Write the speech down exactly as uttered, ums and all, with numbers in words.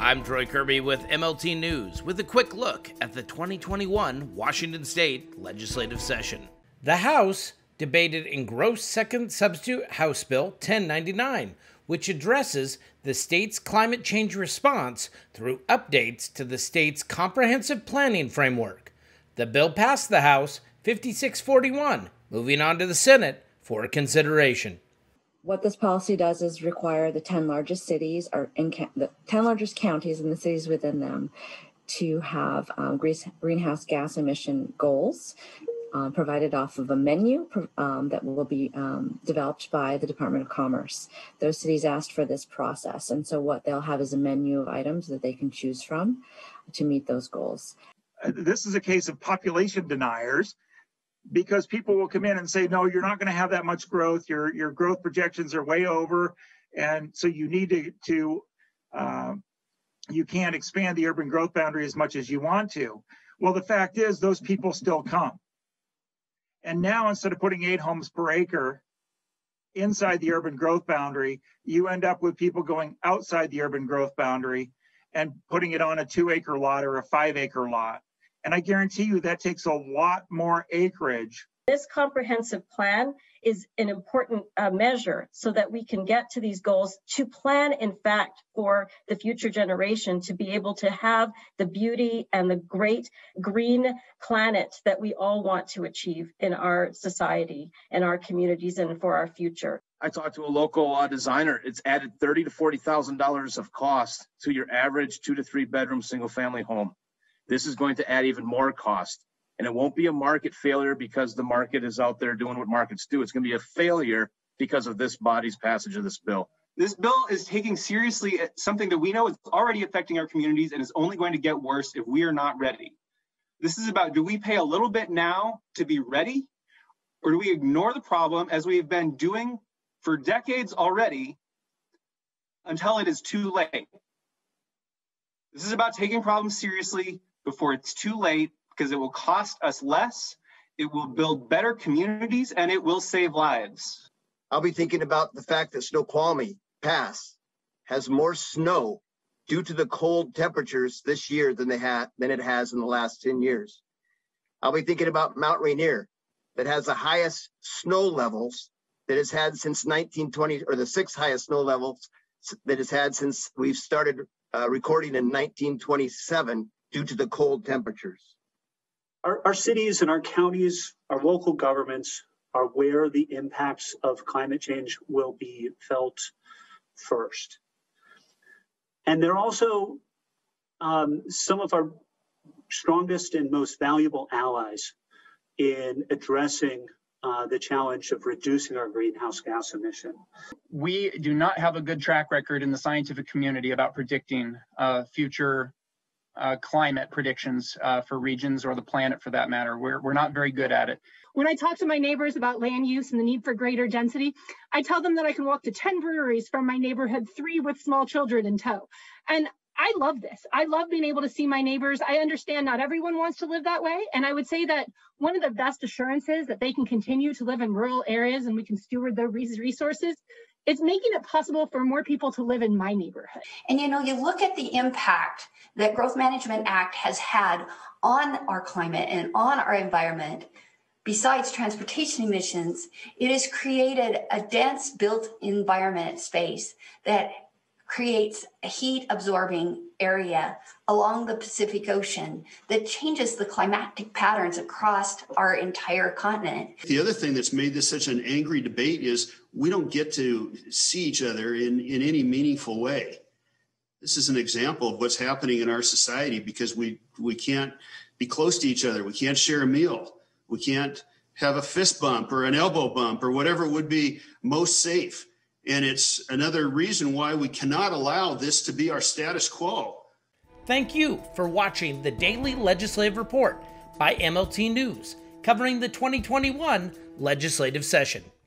I'm Troy Kirby with M L T News with a quick look at the twenty twenty-one Washington State legislative session. The House debated Engrossed Second Substitute House Bill ten ninety-nine, which addresses the state's climate change response through updates to the state's comprehensive planning framework. The bill passed the House fifty-six forty-one, moving on to the Senate for consideration. What this policy does is require the ten largest cities or in the ten largest counties and the cities within them to have um, greenhouse gas emission goals um, provided off of a menu um, that will be um, developed by the Department of Commerce. Those cities asked for this process, and so what they'll have is a menu of items that they can choose from to meet those goals. This is a case of population deniers, because people will come in and say, no, you're not going to have that much growth. Your your growth projections are way over. And so you need to, to uh, you can't expand the urban growth boundary as much as you want to. Well, the fact is those people still come. And now instead of putting eight homes per acre inside the urban growth boundary, you end up with people going outside the urban growth boundary and putting it on a two acre lot or a five acre lot. And I guarantee you that takes a lot more acreage. This comprehensive plan is an important uh, measure so that we can get to these goals, to plan, in fact, for the future generation to be able to have the beauty and the great green planet that we all want to achieve in our society and our communities and for our future. I talked to a local uh, designer. It's added thirty thousand to forty thousand dollars of cost to your average two to three bedroom single family home. This is going to add even more cost, and it won't be a market failure because the market is out there doing what markets do. It's going to be a failure because of this body's passage of this bill. This bill is taking seriously something that we know is already affecting our communities and is only going to get worse if we are not ready. This is about, do we pay a little bit now to be ready, or do we ignore the problem as we have been doing for decades already until it is too late? This is about taking problems seriously before it's too late, because it will cost us less, it will build better communities, and it will save lives. I'll be thinking about the fact that Snoqualmie Pass has more snow due to the cold temperatures this year than they had than it has in the last ten years. I'll be thinking about Mount Rainier, that has the highest snow levels that it's had since nineteen twenty, or the sixth highest snow levels that it's had since we've started uh, recording in nineteen twenty-seven. Due to the cold temperatures. Our, our cities and our counties, our local governments are where the impacts of climate change will be felt first. And they're also um, some of our strongest and most valuable allies in addressing uh, the challenge of reducing our greenhouse gas emission. We do not have a good track record in the scientific community about predicting uh, future Uh, climate predictions uh, for regions or the planet, for that matter. We're, we're not very good at it. When I talk to my neighbors about land use and the need for greater density, I tell them that I can walk to ten breweries from my neighborhood, three with small children in tow. And I love this. I love being able to see my neighbors. I understand not everyone wants to live that way. And I would say that one of the best assurances that they can continue to live in rural areas and we can steward their resources, it's making it possible for more people to live in my neighborhood. And, you know, you look at the impact that Growth Management Act has had on our climate and on our environment. Besides transportation emissions, it has created a dense built environment space that creates a heat-absorbing area along the Pacific Ocean that changes the climatic patterns across our entire continent. The other thing that's made this such an angry debate is we don't get to see each other in, in any meaningful way. This is an example of what's happening in our society because we, we can't be close to each other. We can't share a meal. We can't have a fist bump or an elbow bump or whatever would be most safe. And it's another reason why we cannot allow this to be our status quo. Thank you for watching the Daily Legislative Report by M L T News, covering the twenty twenty-one legislative session.